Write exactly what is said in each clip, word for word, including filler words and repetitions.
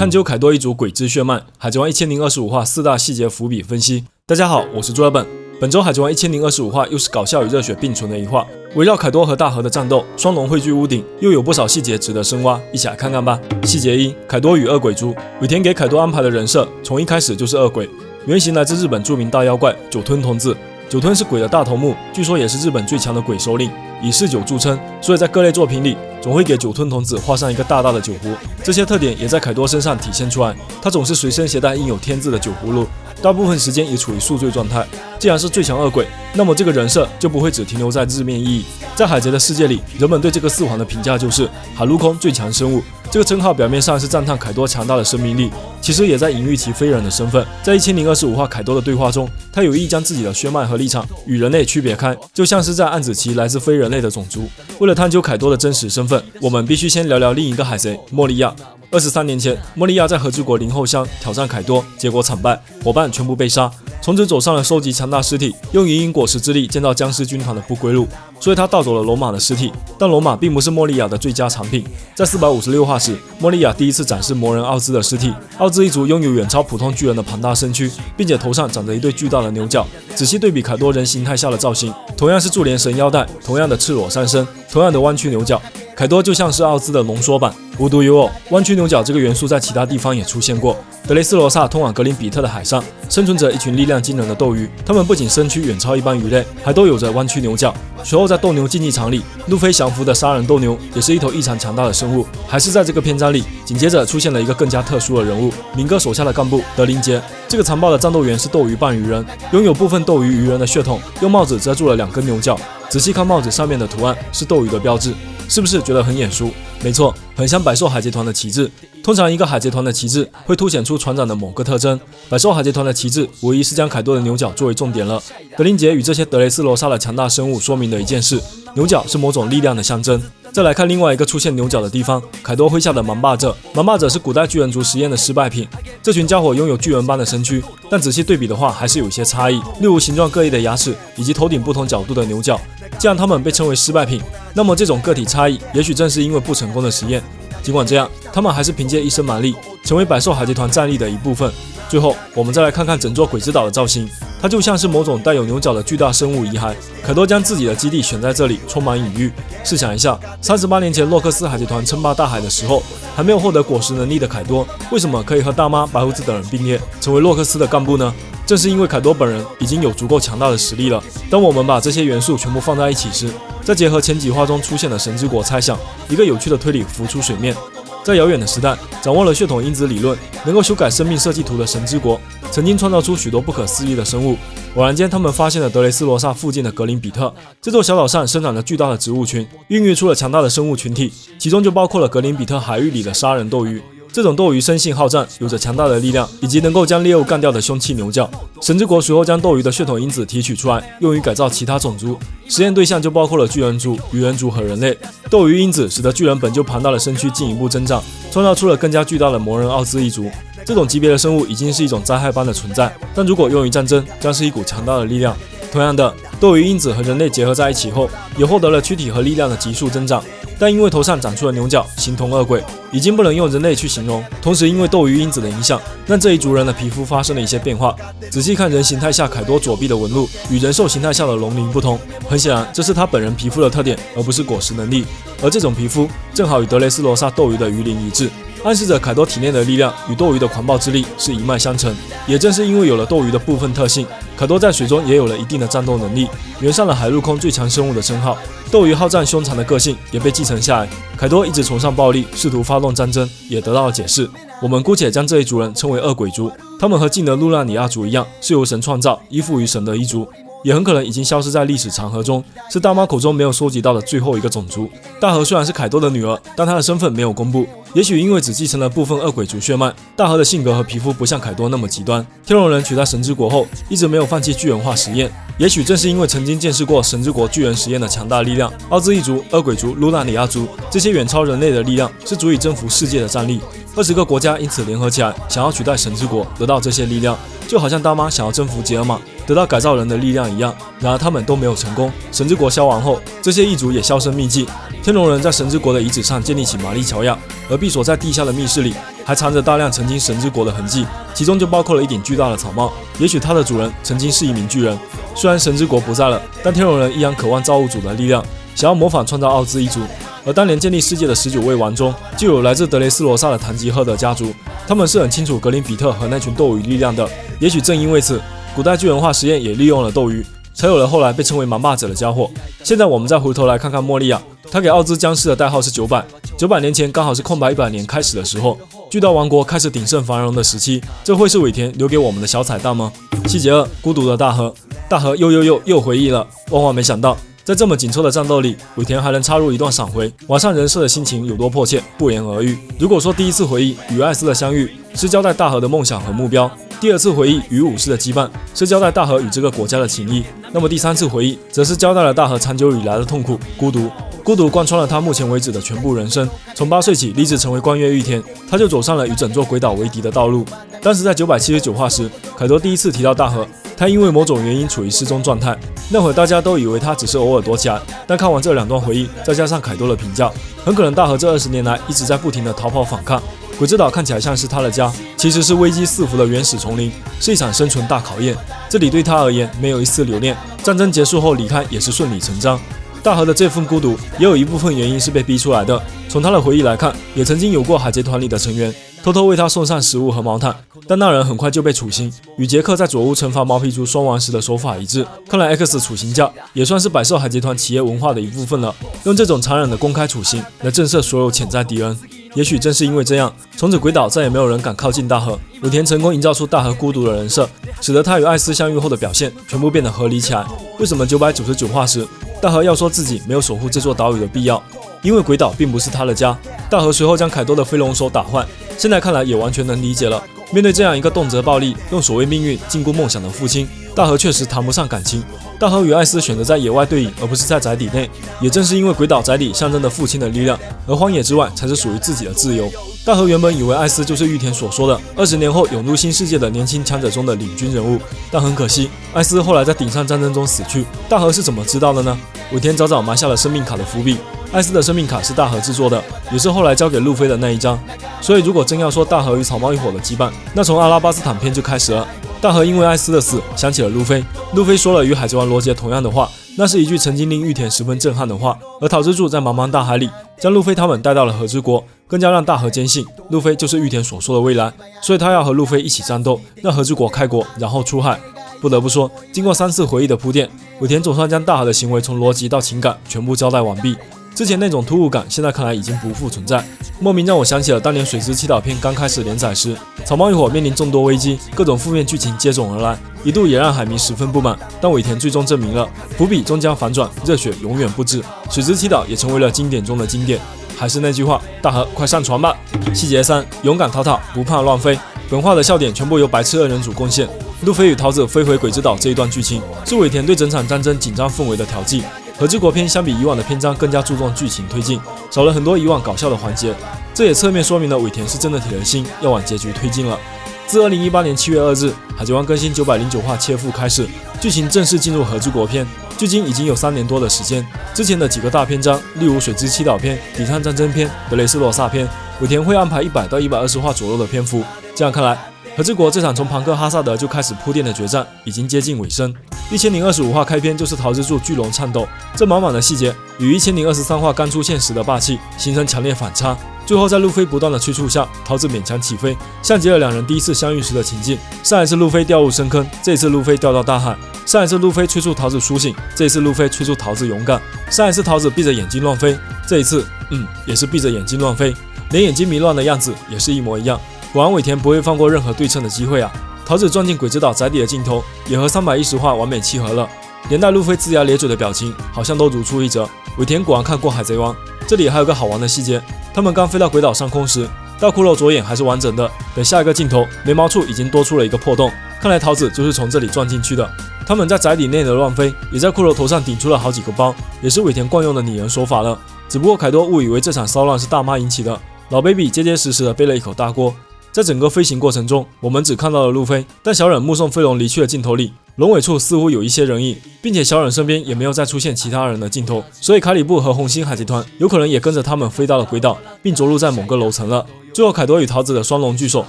探究凯多一族鬼之血脉，海贼王一千零二十五话四大细节伏笔分析。大家好，我是朱小本。本周海贼王一千零二十五话又是搞笑与热血并存的一话，围绕凯多和大和的战斗，双龙汇聚屋顶，又有不少细节值得深挖，一起来看看吧。细节一：凯多与恶鬼猪。尾田给凯多安排的人设，从一开始就是恶鬼，原型来自日本著名大妖怪酒吞同志。 酒吞是鬼的大头目，据说也是日本最强的鬼首领，以嗜酒著称，所以在各类作品里总会给酒吞童子画上一个大大的酒壶。这些特点也在凯多身上体现出来，他总是随身携带印有天字的酒葫芦，大部分时间也处于宿醉状态。既然是最强恶鬼，那么这个人设就不会只停留在字面意义。在海贼的世界里，人们对这个四皇的评价就是海陆空最强生物。 这个称号表面上是赞叹凯多强大的生命力，其实也在隐喻其非人的身份。在一千零二十五话凯多的对话中，他有意将自己的血脉和立场与人类区别开，就像是在暗指其来自非人类的种族。为了探究凯多的真实身份，我们必须先聊聊另一个海贼莫利亚。 二十三年前，莫利亚在和之国林后乡挑战凯多，结果惨败，伙伴全部被杀，从此走上了收集强大尸体，用银银果实之力建造僵尸军团的不归路。所以他盗走了龙马的尸体，但龙马并不是莫利亚的最佳产品。在四百五十六话时，莫利亚第一次展示魔人奥兹的尸体。奥兹一族拥有远超普通巨人的庞大身躯，并且头上长着一对巨大的牛角。仔细对比凯多人形态下的造型，同样是柱连绳腰带，同样的赤裸上身，同样的弯曲牛角。 凯多就像是奥兹的浓缩版。无独有偶，弯曲牛角这个元素在其他地方也出现过。德雷斯罗萨通往格林比特的海上，生存着一群力量惊人的斗鱼，它们不仅身躯远超一般鱼类，还都有着弯曲牛角。随后在斗牛竞技场里，路飞降服的杀人斗牛也是一头异常强大的生物。还是在这个篇章里，紧接着出现了一个更加特殊的人物——明哥手下的干部德林杰。这个残暴的战斗员是斗鱼半鱼人，拥有部分斗鱼鱼人的血统，用帽子遮住了两根牛角。仔细看帽子上面的图案，是斗鱼的标志。 是不是觉得很眼熟？没错，很像百兽海贼团的旗帜。通常一个海贼团的旗帜会凸显出船长的某个特征，百兽海贼团的旗帜无疑是将凯多的牛角作为重点了。德林杰与这些德雷斯罗萨的强大生物说明了一件事：牛角是某种力量的象征。 再来看另外一个出现牛角的地方，凯多麾下的蛮霸者。蛮霸者是古代巨人族实验的失败品。这群家伙拥有巨人般的身躯，但仔细对比的话，还是有一些差异，例如形状各异的牙齿以及头顶不同角度的牛角。既然他们被称为失败品，那么这种个体差异，也许正是因为不成功的实验。尽管这样，他们还是凭借一身蛮力，成为百兽海贼团战力的一部分。最后，我们再来看看整座鬼之岛的造型。 它就像是某种带有牛角的巨大生物遗骸。凯多将自己的基地选在这里，充满隐喻。试想一下， 三十八年前洛克斯海贼团称霸大海的时候，还没有获得果实能力的凯多，为什么可以和大妈、白胡子等人并列，成为洛克斯的干部呢？正是因为凯多本人已经有足够强大的实力了。当我们把这些元素全部放在一起时，再结合前几话中出现的神之国猜想，一个有趣的推理浮出水面。 在遥远的时代，掌握了血统因子理论，能够修改生命设计图的神之国，曾经创造出许多不可思议的生物。偶然间，他们发现了德雷斯罗萨附近的格林比特，这座小岛上生长着巨大的植物群，孕育出了强大的生物群体，其中就包括了格林比特海域里的杀人斗鱼。 这种斗鱼生性好战，有着强大的力量，以及能够将猎物干掉的凶器牛角。神之国随后将斗鱼的血统因子提取出来，用于改造其他种族。实验对象就包括了巨人族、鱼人族和人类。斗鱼因子使得巨人本就庞大的身躯进一步增长，创造出了更加巨大的魔人奥兹一族。这种级别的生物已经是一种灾害般的存在，但如果用于战争，将是一股强大的力量。同样的，斗鱼因子和人类结合在一起后，也获得了躯体和力量的急速增长。 但因为头上长出了牛角，形同恶鬼，已经不能用人类去形容。同时，因为斗鱼因子的影响，让这一族人的皮肤发生了一些变化。仔细看人形态下凯多左臂的纹路与人兽形态下的龙鳞不同，很显然这是他本人皮肤的特点，而不是果实能力。而这种皮肤正好与德雷斯罗萨斗鱼的鱼鳞一致，暗示着凯多体内的力量与斗鱼的狂暴之力是一脉相承。也正是因为有了斗鱼的部分特性，凯多在水中也有了一定的战斗能力，圆上了海陆空最强生物的称号。斗鱼好战凶残的个性也被继承 沉下来，凯多一直崇尚暴力，试图发动战争，也得到了解释。我们姑且将这一族人称为恶鬼族。他们和近的路纳里亚族一样，是由神创造、依附于神的一族，也很可能已经消失在历史长河中，是大妈口中没有收集到的最后一个种族。大和虽然是凯多的女儿，但她的身份没有公布。也许因为只继承了部分恶鬼族血脉，大和的性格和皮肤不像凯多那么极端。天龙人取代神之国后，一直没有放弃巨人化实验。 也许正是因为曾经见识过神之国巨人实验的强大力量，奥兹一族、恶鬼族、卢纳里亚族这些远超人类的力量是足以征服世界的战力。二十个国家因此联合起来，想要取代神之国，得到这些力量，就好像大妈想要征服杰尔玛。得到改造人的力量一样。然而他们都没有成功。神之国消亡后，这些异族也销声匿迹。天龙人在神之国的遗址上建立起玛丽乔亚，而闭锁在地下的密室里还藏着大量曾经神之国的痕迹，其中就包括了一顶巨大的草帽。也许它的主人曾经是一名巨人。虽然神之国不在了，但天龙人依然渴望造物主的力量，想要模仿创造奥兹一族。 而当年建立世界的十九位王中，就有来自德雷斯罗萨的堂吉诃德家族。他们是很清楚格林比特和那群斗鱼力量的。也许正因为此，古代巨人化实验也利用了斗鱼，才有了后来被称为蛮霸者的家伙。现在我们再回头来看看莫利亚，他给奥兹僵尸的代号是九百。九百年前刚好是空白一百年开始的时候，巨大王国开始鼎盛繁荣的时期。这会是尾田留给我们的小彩蛋吗？细节二：孤独的大河。大河又又又又回忆了。万万没想到。 在这么紧凑的战斗里，尾田还能插入一段闪回，完善人设的心情有多迫切，不言而喻。如果说第一次回忆与艾斯的相遇是交代大和的梦想和目标，第二次回忆与武士的羁绊是交代大和与这个国家的情谊，那么第三次回忆则是交代了大和长久以来的痛苦、孤独。孤独贯穿了他目前为止的全部人生，从八岁起立志成为关月御天，他就走上了与整座鬼岛为敌的道路。但是在九百七十九话时，凯多第一次提到大和。 他因为某种原因处于失踪状态，那会大家都以为他只是偶尔躲起来。但看完这两段回忆，再加上凯多的评价，很可能大和这二十年来一直在不停的逃跑反抗。鬼之岛看起来像是他的家，其实是危机四伏的原始丛林，是一场生存大考验。这里对他而言没有一丝留恋。战争结束后离开也是顺理成章。大和的这份孤独，也有一部分原因是被逼出来的。从他的回忆来看，也曾经有过海贼团里的成员。 偷偷为他送上食物和毛毯，但那人很快就被处刑，与杰克在佐屋惩罚毛皮族双王时的手法一致。看来 X 处刑架也算是摆设海贼团企业文化的一部分了，用这种残忍的公开处刑来震慑所有潜在敌人。也许正是因为这样，从此鬼岛再也没有人敢靠近大和。尾田成功营造出大和孤独的人设，使得他与艾斯相遇后的表现全部变得合理起来。为什么九百九十九话时，大和要说自己没有守护这座岛屿的必要？因为鬼岛并不是他的家。大和随后将凯多的飞龙手打坏。 现在看来也完全能理解了。面对这样一个动辄暴力、用所谓命运禁锢梦想的父亲，大和确实谈不上感情。大和与艾斯选择在野外对饮，而不是在宅邸内。也正是因为鬼岛宅邸象征着父亲的力量，而荒野之外才是属于自己的自由。大和原本以为艾斯就是玉田所说的二十年后涌入新世界的年轻强者中的领军人物，但很可惜，艾斯后来在顶上战争中死去。大和是怎么知道的呢？尾田早早埋下了生命卡的伏笔。 艾斯的生命卡是大和制作的，也是后来交给路飞的那一张。所以，如果真要说大和与草帽一伙的羁绊，那从阿拉巴斯坦篇就开始了。大和因为艾斯的死想起了路飞，路飞说了与海贼王罗杰同样的话，那是一句曾经令玉田十分震撼的话。而桃之助在茫茫大海里将路飞他们带到了和之国，更加让大和坚信路飞就是玉田所说的未来，所以他要和路飞一起战斗，让和之国开国，然后出海。 不得不说，经过三次回忆的铺垫，尾田总算将大和的行为从逻辑到情感全部交代完毕。之前那种突兀感，现在看来已经不复存在，莫名让我想起了当年《水之七岛篇》刚开始连载时，草帽一伙面临众多危机，各种负面剧情接踵而来，一度也让海迷十分不满。但尾田最终证明了，伏笔终将反转，热血永远不止。《水之七岛》也成为了经典中的经典。还是那句话，大和快上船吧！细节三：勇敢逃逃，不怕乱飞。 本画的笑点全部由白痴二人组贡献。路飞与桃子飞回鬼之岛这一段剧情，是尾田对整场战争紧张氛围的调剂。和之国篇相比以往的篇章更加注重剧情推进，少了很多以往搞笑的环节，这也侧面说明了尾田是真的铁了心要往结局推进了。自二零一八年七月二日《海贼王》更新九百零九话切腹开始，剧情正式进入和之国篇。 距今已经有三年多的时间，之前的几个大篇章，例如《水之七岛篇》、《抵抗战争篇》、《德雷斯罗萨篇》，尾田会安排一百到一百二十话左右的篇幅。这样看来，和之国这场从庞克哈萨德就开始铺垫的决战已经接近尾声。一千零二十五话开篇就是桃之助巨龙颤抖，这满满的细节与一千零二十三话刚出现时的霸气形成强烈反差。最后在路飞不断的催促下，桃子勉强起飞，像极了两人第一次相遇时的情境。上一次路飞掉入深坑，这次路飞掉到大海。 上一次路飞催促桃子苏醒，这一次路飞催促桃子勇敢。上一次桃子闭着眼睛乱飞，这一次，嗯，也是闭着眼睛乱飞，连眼睛迷乱的样子也是一模一样。果然尾田不会放过任何对称的机会啊！桃子撞进鬼之岛宅邸的镜头也和三百一十话完美契合了，连带路飞龇牙咧嘴的表情好像都如出一辙。尾田果然看过《海贼王》，这里还有个好玩的细节：他们刚飞到鬼岛上空时，大骷髅左眼还是完整的，等下一个镜头，眉毛处已经多出了一个破洞，看来桃子就是从这里撞进去的。 他们在宅邸内的乱飞，也在骷髅头上顶出了好几个包，也是尾田惯用的拟人手法了。只不过凯多误以为这场骚乱是大妈引起的，老 baby 结结实实的背了一口大锅。在整个飞行过程中，我们只看到了路飞，但小忍目送飞龙离去的镜头里，龙尾处似乎有一些人影，并且小忍身边也没有再出现其他人的镜头，所以卡里布和红星海集团有可能也跟着他们飞到了轨道，并着陆在某个楼层了。最后，凯多与桃子的双龙聚首，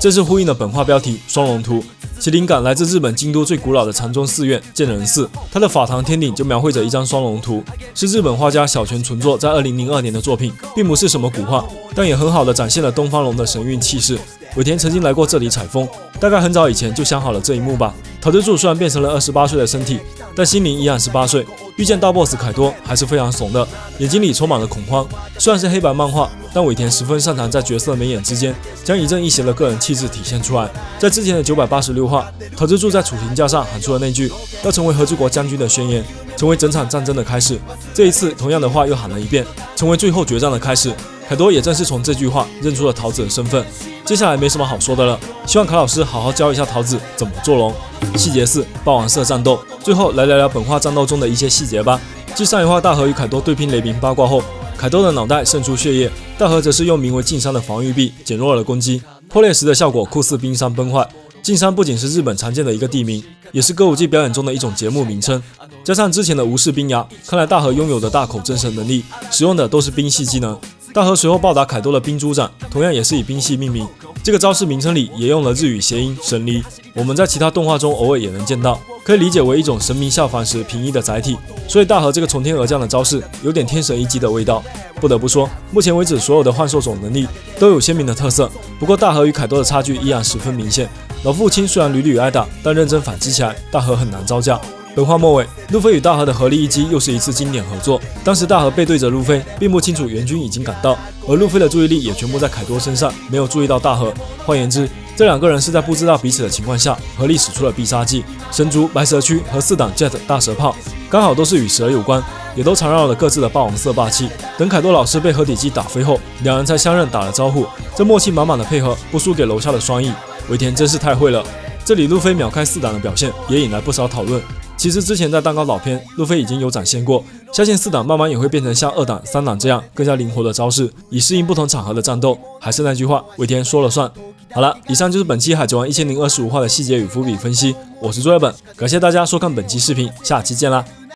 正是呼应了本画标题《双龙图》。其灵感来自日本京都最古老的禅宗寺院建仁寺，它的法堂天顶就描绘着一张双龙图，是日本画家小泉纯作在二零零二年的作品，并不是什么古画，但也很好的展现了东方龙的神韵气势。尾田曾经来过这里采风，大概很早以前就想好了这一幕吧。桃之助虽然变成了二十八岁的身体，但心灵依然十八岁。遇见大 boss 凯多还是非常怂的，眼睛里充满了恐慌。虽然是黑白漫画，但尾田十分擅长在角色眉眼之间将一正一邪的个人气质体现出来。在之前的九百八十六话，桃之助在储庭架上喊出了那句要成为和之国将军的宣言，成为整场战争的开始。这一次，同样的话又喊了一遍，成为最后决战的开始。凯多也正是从这句话认出了桃子的身份。接下来没什么好说的了，希望卡老师好好教一下桃子怎么做龙。细节四：霸王色战斗。最后来聊聊本画战斗中的一些细节吧。继上一话大和与凯多对拼雷鸣八卦后，凯多的脑袋渗出血液，大和则是用名为镜山的防御臂减弱了攻击，破裂时的效果酷似冰山崩坏。镜山不仅是日本常见的一个地名，也是歌舞伎表演中的一种节目名称。加上之前的无视冰牙，看来大和拥有的大口真神能力使用的都是冰系技能。大和随后暴打凯多的冰珠掌，同样也是以冰系命名。这个招式名称里也用了日语谐音神离，我们在其他动画中偶尔也能见到，可以理解为一种神明下凡时平移的载体。所以大和这个从天而降的招式有点天神一击的味道。不得不说，目前为止所有的幻兽种能力都有鲜明的特色，不过大和与凯多的差距依然十分明显。老父亲虽然屡屡挨打，但认真反击起来，大和很难招架。本画末尾，路飞与大和的合力一击又是一次经典合作。当时大和背对着路飞，并不清楚援军已经赶到，而路飞的注意力也全部在凯多身上，没有注意到大和。换言之，这两个人是在不知道彼此的情况下合力使出了必杀技神族白蛇躯和四档 Jet 大蛇炮，刚好都是与蛇有关，也都缠绕了各自的霸王色霸气。等凯多老师被合体技打飞后，两人才相认打了招呼，这默契满满的配合不输给楼下的双翼。尾田真是太会了。这里路飞秒开四档的表现也引来不少讨论。其实之前在蛋糕岛篇，路飞已经有展现过，相信四档慢慢也会变成像二档、三档这样更加灵活的招式，以适应不同场合的战斗。还是那句话，尾田说了算。好了，以上就是本期海贼王一千零二十五话的细节与伏笔分析。我是朱月本，感谢大家收看本期视频，下期见啦。